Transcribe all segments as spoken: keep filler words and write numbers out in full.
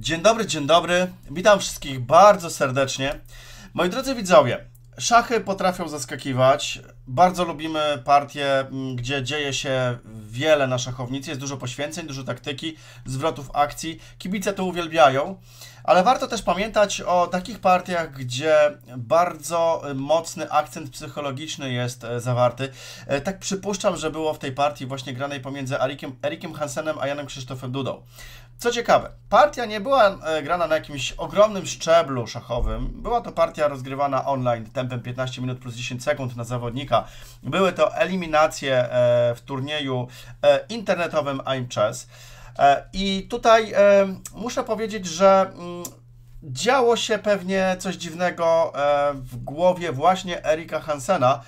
Dzień dobry, dzień dobry. Witam wszystkich bardzo serdecznie. Moi drodzy widzowie, szachy potrafią zaskakiwać. Bardzo lubimy partie, gdzie dzieje się wiele na szachownicy. Jest dużo poświęceń, dużo taktyki, zwrotów akcji. Kibice to uwielbiają. Ale warto też pamiętać o takich partiach, gdzie bardzo mocny akcent psychologiczny jest zawarty. Tak przypuszczam, że było w tej partii właśnie granej pomiędzy Ericiem, Ericiem Hansenem a Janem Krzysztofem Dudą. Co ciekawe, partia nie była grana na jakimś ogromnym szczeblu szachowym. Była to partia rozgrywana online tempem piętnaście minut plus dziesięć sekund na zawodnika. Były to eliminacje w turnieju internetowym Aimchess. I tutaj muszę powiedzieć, że działo się pewnie coś dziwnego w głowie właśnie Erica Hansena.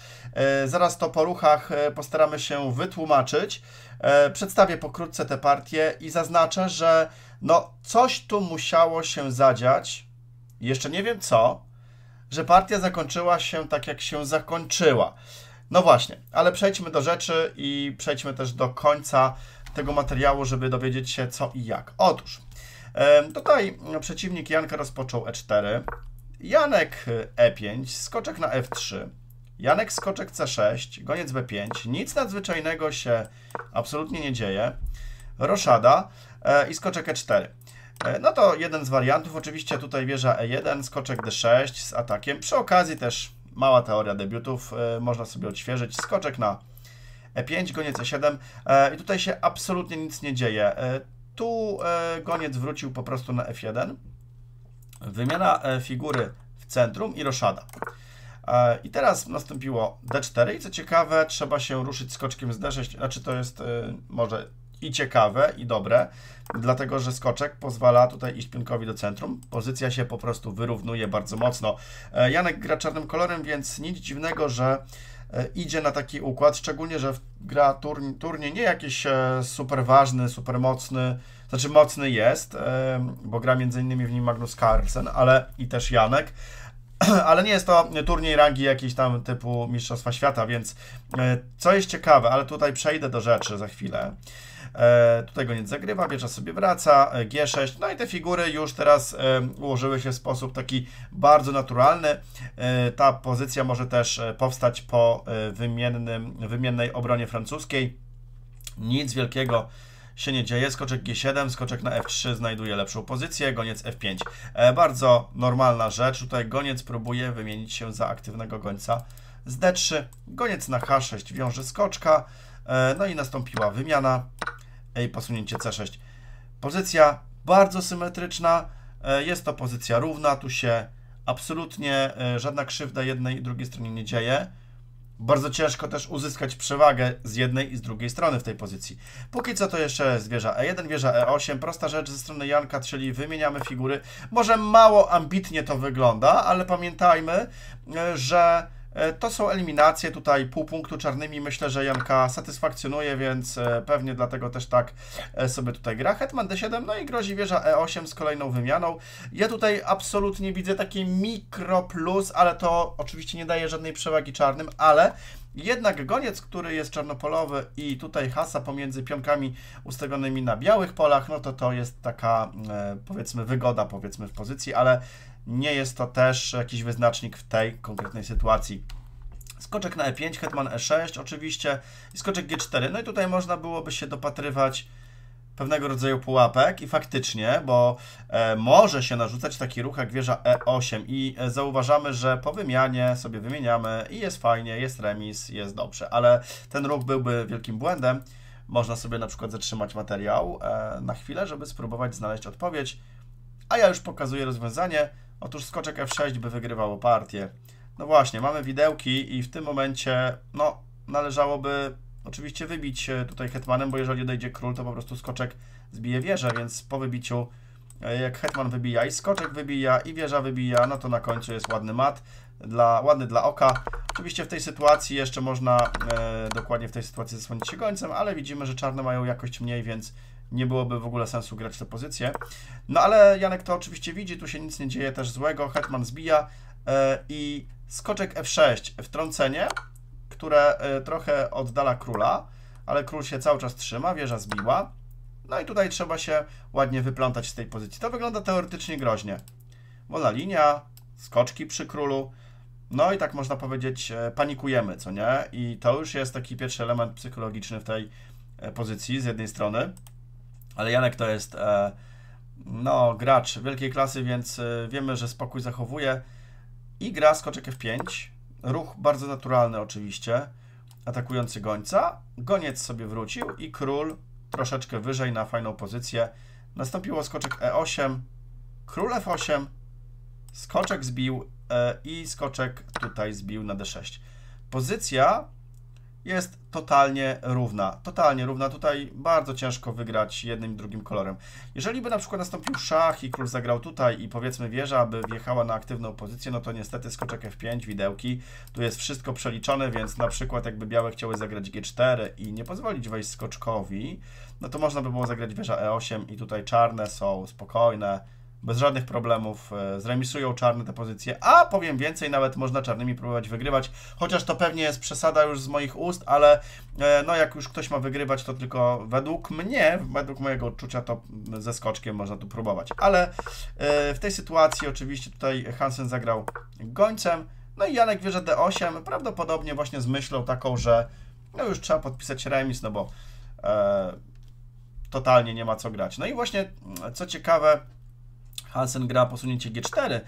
Zaraz to po ruchach postaramy się wytłumaczyć. Przedstawię pokrótce tę partię i zaznaczę, że no coś tu musiało się zadziać, jeszcze nie wiem co, że partia zakończyła się tak, jak się zakończyła. No właśnie, ale przejdźmy do rzeczy i przejdźmy też do końca tego materiału, żeby dowiedzieć się co i jak. Otóż tutaj przeciwnik Janka rozpoczął e cztery, Janek e pięć, skoczek na f trzy, Janek skoczek c sześć, goniec b pięć, nic nadzwyczajnego się absolutnie nie dzieje, roszada i skoczek e cztery. No to jeden z wariantów, oczywiście tutaj wieża e jeden, skoczek d sześć z atakiem, przy okazji też mała teoria debiutów, można sobie odświeżyć, skoczek na e pięć, goniec e siedem i tutaj się absolutnie nic nie dzieje. Tu goniec wrócił po prostu na f jeden, wymiana figury w centrum i roszada. I teraz nastąpiło d cztery i co ciekawe trzeba się ruszyć skoczkiem z d sześć, znaczy to jest może i ciekawe i dobre, dlatego że skoczek pozwala tutaj iść pionkowi do centrum, pozycja się po prostu wyrównuje bardzo mocno. Janek gra czarnym kolorem, więc nic dziwnego, że idzie na taki układ, szczególnie, że gra turniej turnie nie jakiś super ważny, super mocny, znaczy mocny jest, bo gra między innymi w nim Magnus Carlsen, ale i też Janek, ale nie jest to turniej rangi jakiejś tam typu Mistrzostwa Świata, więc co jest ciekawe, ale tutaj przejdę do rzeczy za chwilę. Tutaj goniec zagrywa, wieża sobie wraca, g sześć, no i te figury już teraz ułożyły się w sposób taki bardzo naturalny. Ta pozycja może też powstać po wymiennym, wymiennej obronie francuskiej. Nic wielkiego się nie dzieje, skoczek g siedem, skoczek na f trzy znajduje lepszą pozycję, goniec f pięć. Bardzo normalna rzecz, tutaj goniec próbuje wymienić się za aktywnego gońca z d trzy, goniec na h sześć wiąże skoczka, no i nastąpiła wymiana i posunięcie c sześć. Pozycja bardzo symetryczna, jest to pozycja równa, tu się absolutnie żadna krzywda jednej i drugiej stronie nie dzieje. Bardzo ciężko też uzyskać przewagę z jednej i z drugiej strony w tej pozycji. Póki co to jeszcze jest wieża e jeden, wieża e osiem, prosta rzecz ze strony Janka, czyli wymieniamy figury. Może mało ambitnie to wygląda, ale pamiętajmy, że to są eliminacje, tutaj pół punktu czarnymi myślę, że Janka satysfakcjonuje, więc pewnie dlatego też tak sobie tutaj gra. Hetman d siedem, no i grozi wieża e osiem z kolejną wymianą. Ja tutaj absolutnie widzę taki mikro plus, ale to oczywiście nie daje żadnej przewagi czarnym, ale jednak goniec, który jest czarnopolowy i tutaj hasa pomiędzy pionkami ustawionymi na białych polach, no to to jest taka powiedzmy wygoda powiedzmy w pozycji, ale nie jest to też jakiś wyznacznik w tej konkretnej sytuacji. Skoczek na e pięć, hetman e sześć oczywiście i skoczek g cztery. No i tutaj można byłoby się dopatrywać pewnego rodzaju pułapek i faktycznie, bo e, może się narzucać taki ruch jak wieża e osiem i e, zauważamy, że po wymianie sobie wymieniamy i jest fajnie, jest remis, jest dobrze, ale ten ruch byłby wielkim błędem. Można sobie na przykład zatrzymać materiał e, na chwilę, żeby spróbować znaleźć odpowiedź, a ja już pokazuję rozwiązanie. Otóż skoczek f sześć by wygrywało partię. No właśnie, mamy widełki i w tym momencie no, należałoby oczywiście wybić tutaj hetmanem, bo jeżeli odejdzie król, to po prostu skoczek zbije wieżę, więc po wybiciu jak hetman wybija i skoczek wybija i wieża wybija, no to na końcu jest ładny mat, dla, ładny dla oka. Oczywiście w tej sytuacji jeszcze można e, dokładnie w tej sytuacji zasłonić się gońcem, ale widzimy, że czarne mają jakość mniej, więc nie byłoby w ogóle sensu grać tę pozycję. No ale Janek to oczywiście widzi, tu się nic nie dzieje też złego, hetman zbija e, i skoczek f sześć, wtrącenie, które e, trochę oddala króla, ale król się cały czas trzyma, wieża zbiła, No i tutaj trzeba się ładnie wyplątać z tej pozycji. To wygląda teoretycznie groźnie. Wolna linia, skoczki przy królu. No i tak można powiedzieć, panikujemy, co nie? I to już jest taki pierwszy element psychologiczny w tej pozycji z jednej strony. Ale Janek to jest no, gracz wielkiej klasy, więc wiemy, że spokój zachowuje. I gra skoczek F pięć. Ruch bardzo naturalny oczywiście. Atakujący gońca. Goniec sobie wrócił i król troszeczkę wyżej na fajną pozycję. Nastąpiło skoczek E osiem. Król F osiem. Skoczek zbił i skoczek tutaj zbił na D sześć. Pozycja jest totalnie równa. Totalnie równa. Tutaj bardzo ciężko wygrać jednym i drugim kolorem. Jeżeli by na przykład nastąpił szach i król zagrał tutaj i powiedzmy wieża by wjechała na aktywną pozycję, no to niestety skoczek F pięć, widełki. Tu jest wszystko przeliczone, więc na przykład jakby białe chciały zagrać G cztery i nie pozwolić wejść skoczkowi, no to można by było zagrać wieża E osiem i tutaj czarne są spokojne, bez żadnych problemów, zremisują czarne te pozycje, a powiem więcej, nawet można czarnymi próbować wygrywać, chociaż to pewnie jest przesada już z moich ust, ale no jak już ktoś ma wygrywać, to tylko według mnie, według mojego odczucia, to ze skoczkiem można tu próbować, ale w tej sytuacji oczywiście tutaj Hansen zagrał gońcem, no i Janek wieża D osiem, prawdopodobnie właśnie z myślą taką, że no już trzeba podpisać remis, no bo e, totalnie nie ma co grać. No i właśnie, co ciekawe, Hansen gra posunięcie G cztery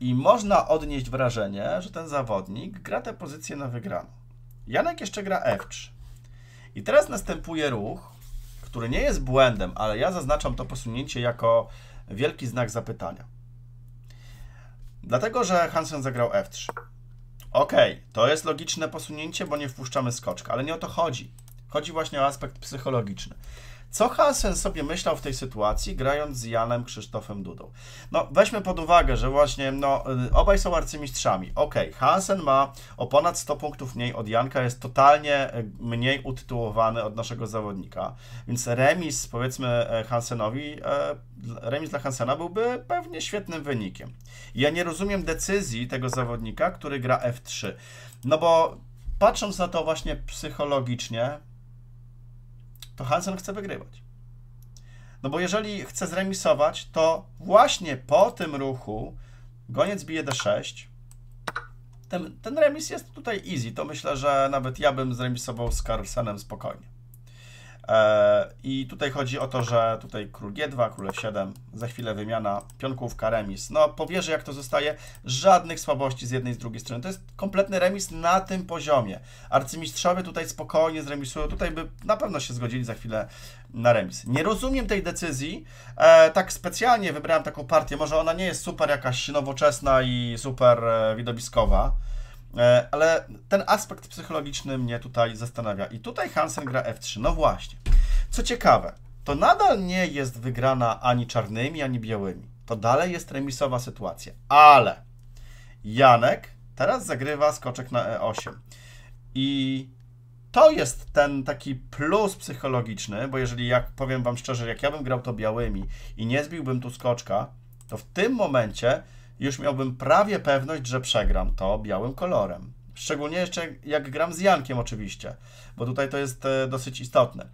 i można odnieść wrażenie, że ten zawodnik gra tę pozycję na wygraną. Janek jeszcze gra F trzy. I teraz następuje ruch, który nie jest błędem, ale ja zaznaczam to posunięcie jako wielki znak zapytania. Dlatego, że Hansen zagrał F trzy. Ok, to jest logiczne posunięcie, bo nie wpuszczamy skoczka, ale nie o to chodzi. Chodzi właśnie o aspekt psychologiczny. Co Hansen sobie myślał w tej sytuacji, grając z Janem Krzysztofem Dudą? No, weźmy pod uwagę, że właśnie no, obaj są arcymistrzami. Ok, Hansen ma o ponad sto punktów mniej od Janka, jest totalnie mniej utytułowany od naszego zawodnika, więc remis, powiedzmy, Hansenowi, remis dla Hansena byłby pewnie świetnym wynikiem. Ja nie rozumiem decyzji tego zawodnika, który gra F trzy, no bo patrząc na to właśnie psychologicznie, to Hansen chce wygrywać. No bo jeżeli chce zremisować, to właśnie po tym ruchu goniec bije D sześć. Ten, ten remis jest tutaj easy. To myślę, że nawet ja bym zremisował z Carlsenem spokojnie. Eee, I tutaj chodzi o to, że tutaj król G dwa, król F siedem, za chwilę wymiana, pionkówka, remis. No po wieży jak to zostaje, żadnych słabości z jednej i z drugiej strony. To jest kompletny remis na tym poziomie. Arcymistrzowie tutaj spokojnie zremisują, tutaj by na pewno się zgodzili za chwilę na remis. Nie rozumiem tej decyzji, e, tak specjalnie wybrałem taką partię, może ona nie jest super jakaś nowoczesna i super e, widowiskowa, ale ten aspekt psychologiczny mnie tutaj zastanawia. I tutaj Hansen gra F trzy. No właśnie. Co ciekawe, to nadal nie jest wygrana ani czarnymi, ani białymi. To dalej jest remisowa sytuacja. Ale Janek teraz zagrywa skoczek na E osiem. I to jest ten taki plus psychologiczny, bo jeżeli, jak powiem wam szczerze, jak ja bym grał to białymi i nie zbiłbym tu skoczka, to w tym momencie już miałbym prawie pewność, że przegram to białym kolorem. Szczególnie jeszcze jak gram z Jankiem oczywiście, bo tutaj to jest dosyć istotne.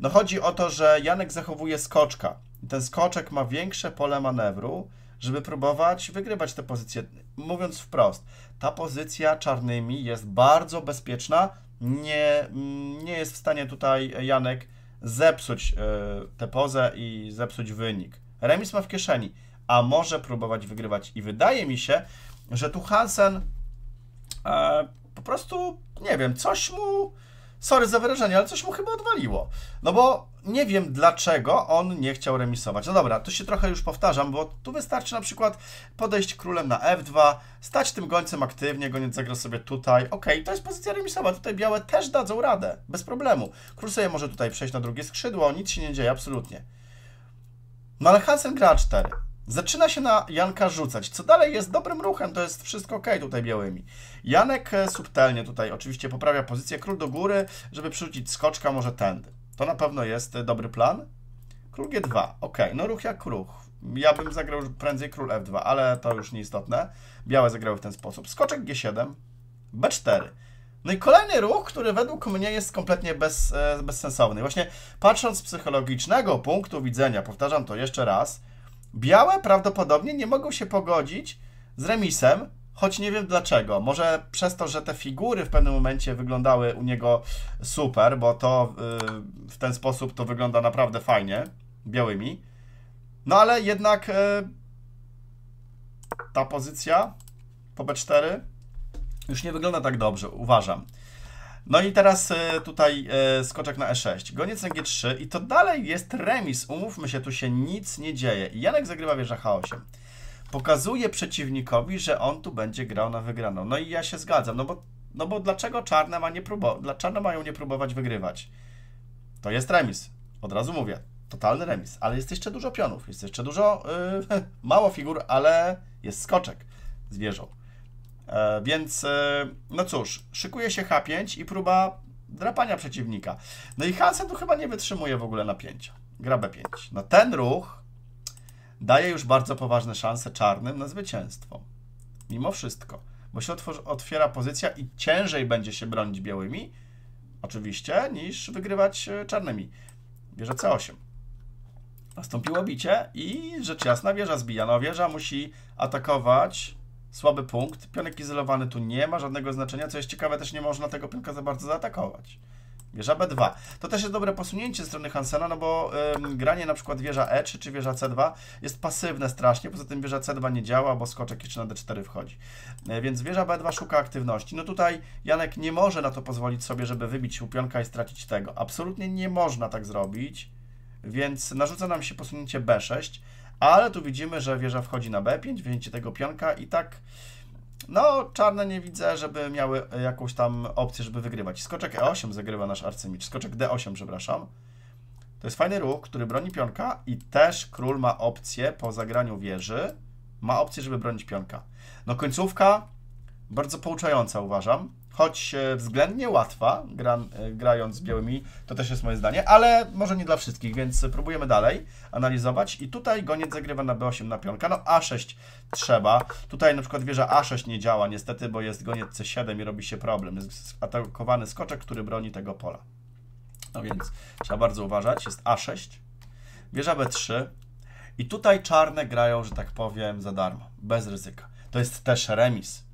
No chodzi o to, że Janek zachowuje skoczka. Ten skoczek ma większe pole manewru, żeby próbować wygrywać tę pozycję. Mówiąc wprost, ta pozycja czarnymi jest bardzo bezpieczna. Nie, nie jest w stanie tutaj Janek zepsuć tę pozę i zepsuć wynik. Remis ma w kieszeni, a może próbować wygrywać. I wydaje mi się, że tu Hansen e, po prostu, nie wiem, coś mu, sorry za wyrażenie, ale coś mu chyba odwaliło. No bo nie wiem, dlaczego on nie chciał remisować. No dobra, tu się trochę już powtarzam, bo tu wystarczy na przykład podejść królem na F dwa, stać tym gońcem aktywnie, goniec zagra sobie tutaj. Okej, okay, to jest pozycja remisowa, tutaj białe też dadzą radę, bez problemu. Król sobie może tutaj przejść na drugie skrzydło, nic się nie dzieje, absolutnie. No ale Hansen gra A cztery. Zaczyna się na Janka rzucać, co dalej jest dobrym ruchem, to jest wszystko ok tutaj białymi. Janek subtelnie tutaj oczywiście poprawia pozycję, król do góry, żeby przerzucić skoczka może tędy. To na pewno jest dobry plan. Król G dwa, ok, no ruch jak ruch. Ja bym zagrał prędzej król F dwa, ale to już nieistotne. Białe zagrały w ten sposób. Skoczek G siedem, B cztery. No i kolejny ruch, który według mnie jest kompletnie bez, e, bezsensowny. Właśnie patrząc z psychologicznego punktu widzenia, powtarzam to jeszcze raz, białe prawdopodobnie nie mogą się pogodzić z remisem, choć nie wiem dlaczego. Może przez to, że te figury w pewnym momencie wyglądały u niego super, bo to y, w ten sposób to wygląda naprawdę fajnie, białymi. No ale jednak y, ta pozycja po be cztery już nie wygląda tak dobrze, uważam. No i teraz y, tutaj y, skoczek na e sześć, goniec na g trzy i to dalej jest remis. Umówmy się, tu się nic nie dzieje. I Janek zagrywa wieża ha osiem. Pokazuje przeciwnikowi, że on tu będzie grał na wygraną. No i ja się zgadzam, no bo, no bo dlaczego czarne ma nie próbować? Dla czarne mają nie próbować wygrywać? To jest remis, od razu mówię, totalny remis, ale jest jeszcze dużo pionów, jest jeszcze dużo, yy, mało figur, ale jest skoczek z wieżą. Yy, więc, yy, no cóż, szykuje się ha pięć i próba drapania przeciwnika. No i Hansen tu chyba nie wytrzymuje w ogóle napięcia, gra be pięć. No ten ruch daje już bardzo poważne szanse czarnym na zwycięstwo. Mimo wszystko. Bo się otworzy, otwiera pozycja i ciężej będzie się bronić białymi, oczywiście, niż wygrywać czarnymi. Wieża ce osiem. Nastąpiło bicie i rzecz jasna wieża zbija. No wieża musi atakować słaby punkt. Pionek izolowany tu nie ma żadnego znaczenia. Co jest ciekawe, też nie można tego pionka za bardzo zaatakować. Wieża be dwa. To też jest dobre posunięcie ze strony Hansena, no bo ym, granie na przykład wieża e trzy czy wieża ce dwa jest pasywne strasznie, poza tym wieża ce dwa nie działa, bo skoczek jeszcze na de cztery wchodzi. Yy, więc wieża be dwa szuka aktywności. No tutaj Janek nie może na to pozwolić sobie, żeby wybić pionka i stracić tego. Absolutnie nie można tak zrobić, więc narzuca nam się posunięcie be sześć, ale tu widzimy, że wieża wchodzi na be pięć, wyjęcie tego pionka i tak... No, czarne nie widzę, żeby miały jakąś tam opcję, żeby wygrywać. Skoczek e osiem zagrywa nasz arcymistrz. Skoczek de osiem, przepraszam. To jest fajny ruch, który broni pionka i też król ma opcję po zagraniu wieży. Ma opcję, żeby bronić pionka. No, końcówka bardzo pouczająca, uważam. Choć względnie łatwa, gra, grając z białymi, to też jest moje zdanie, ale może nie dla wszystkich, więc próbujemy dalej analizować. I tutaj goniec zagrywa na be osiem na pionka, no a sześć trzeba. Tutaj na przykład wieża a sześć nie działa niestety, bo jest goniec ce siedem i robi się problem. Jest atakowany skoczek, który broni tego pola. No więc trzeba bardzo uważać, jest a sześć, wieża be trzy i tutaj czarne grają, że tak powiem, za darmo, bez ryzyka. To jest też remis.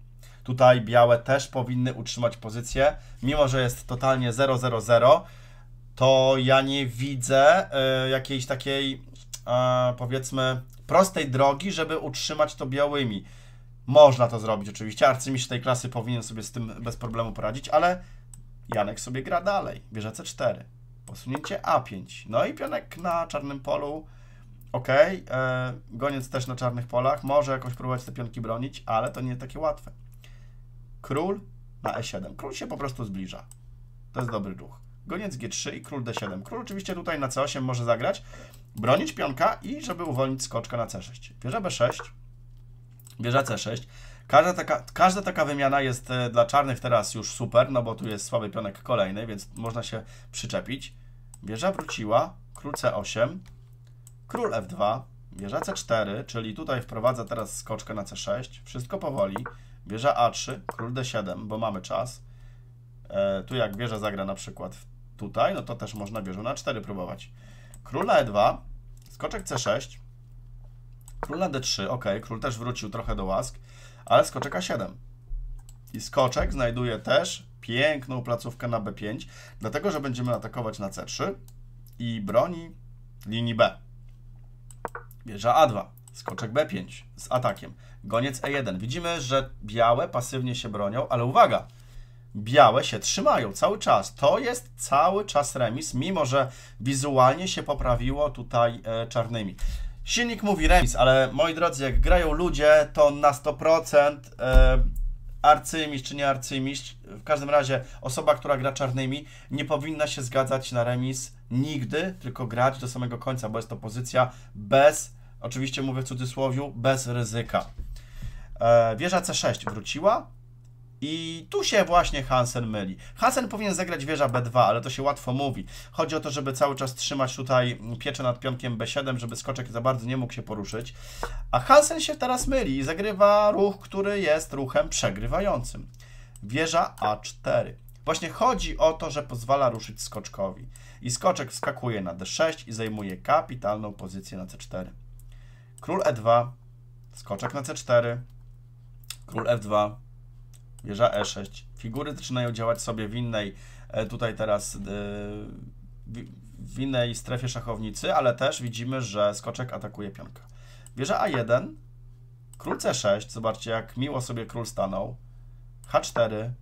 Tutaj białe też powinny utrzymać pozycję, mimo że jest totalnie zero zero zero, to ja nie widzę y, jakiejś takiej, y, powiedzmy, prostej drogi, żeby utrzymać to białymi. Można to zrobić oczywiście, arcymistrz tej klasy powinien sobie z tym bez problemu poradzić, ale Janek sobie gra dalej. Wieża ce cztery, posunięcie a pięć, no i pionek na czarnym polu. Ok, y, goniec też na czarnych polach, może jakoś próbować te pionki bronić, ale to nie takie łatwe. Król na e siedem. Król się po prostu zbliża. To jest dobry ruch. Goniec ge trzy i król de siedem. Król oczywiście tutaj na ce osiem może zagrać, bronić pionka i żeby uwolnić skoczka na ce sześć. Wieża be sześć, wieża ce sześć. Każda taka, każda taka wymiana jest dla czarnych teraz już super, no bo tu jest słaby pionek kolejny, więc można się przyczepić. Wieża wróciła, król ce osiem, król ef dwa, wieża ce cztery, czyli tutaj wprowadza teraz skoczkę na ce sześć. Wszystko powoli. Wieża a trzy, król de siedem, bo mamy czas. E, tu jak wieża zagra na przykład tutaj, no to też można wieżą na cztery próbować. Król na e dwa, skoczek ce sześć, król na de trzy, ok, król też wrócił trochę do łask, ale skoczek a siedem. I skoczek znajduje też piękną placówkę na be pięć, dlatego że będziemy atakować na ce trzy i broni linii B. Wieża a dwa. Skoczek be pięć z atakiem. Goniec e jeden. Widzimy, że białe pasywnie się bronią, ale uwaga, białe się trzymają cały czas. To jest cały czas remis, mimo że wizualnie się poprawiło tutaj e, czarnymi. Silnik mówi remis, ale moi drodzy, jak grają ludzie, to na sto procent e, arcymistrz czy nie arcymistrz, w każdym razie osoba, która gra czarnymi, nie powinna się zgadzać na remis nigdy, tylko grać do samego końca, bo jest to pozycja bez... Oczywiście mówię w cudzysłowiu, bez ryzyka. E, wieża ce sześć wróciła i tu się właśnie Hansen myli. Hansen powinien zagrać wieża be dwa, ale to się łatwo mówi. Chodzi o to, żeby cały czas trzymać tutaj pieczę nad pionkiem be siedem, żeby skoczek za bardzo nie mógł się poruszyć. A Hansen się teraz myli i zagrywa ruch, który jest ruchem przegrywającym. Wieża a cztery. Właśnie chodzi o to, że pozwala ruszyć skoczkowi. I skoczek wskakuje na d sześć i zajmuje kapitalną pozycję na c cztery. Król e dwa, skoczek na c cztery, król f dwa, wieża e sześć. Figury zaczynają działać sobie w innej, tutaj teraz w innej strefie szachownicy, ale też widzimy, że skoczek atakuje pionka. Wieża a jeden, król c sześć, zobaczcie jak miło sobie król stanął, h cztery,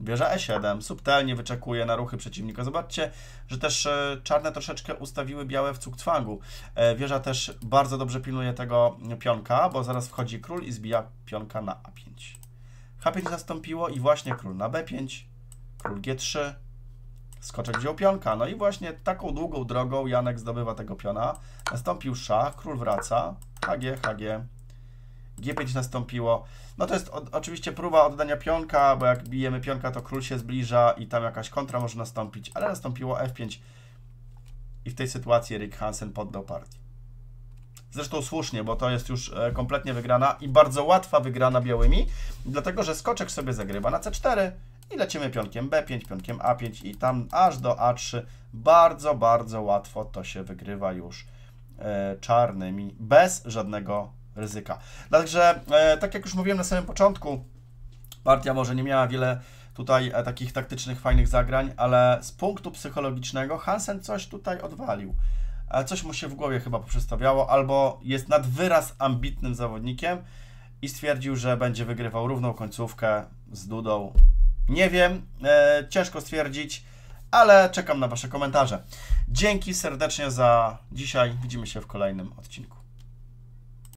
wieża e siedem, subtelnie wyczekuje na ruchy przeciwnika. Zobaczcie, że też czarne troszeczkę ustawiły białe w cugcwangu. Wieża też bardzo dobrze pilnuje tego pionka, bo zaraz wchodzi król i zbija pionka na a pięć. h pięć nastąpiło i właśnie król na b pięć, król g trzy, skoczek wziął pionka. No i właśnie taką długą drogą Janek zdobywa tego piona. Nastąpił szach, król wraca, hg, hg. g pięć nastąpiło. No to jest od, oczywiście próba oddania pionka, bo jak bijemy pionka, to król się zbliża i tam jakaś kontra może nastąpić, ale nastąpiło f pięć i w tej sytuacji Eric Hansen poddał partię. Zresztą słusznie, bo to jest już kompletnie wygrana i bardzo łatwa wygrana białymi, dlatego że skoczek sobie zagrywa na c cztery i lecimy pionkiem b pięć, pionkiem a pięć i tam aż do a trzy. Bardzo, bardzo łatwo to się wygrywa już e, czarnymi, bez żadnego ryzyka. Także, e, tak jak już mówiłem na samym początku, partia może nie miała wiele tutaj e, takich taktycznych, fajnych zagrań, ale z punktu psychologicznego Hansen coś tutaj odwalił. E, coś mu się w głowie chyba poprzestawiało, albo jest nad wyraz ambitnym zawodnikiem i stwierdził, że będzie wygrywał równą końcówkę z Dudą. Nie wiem, e, ciężko stwierdzić, ale czekam na Wasze komentarze. Dzięki serdecznie za dzisiaj. Widzimy się w kolejnym odcinku.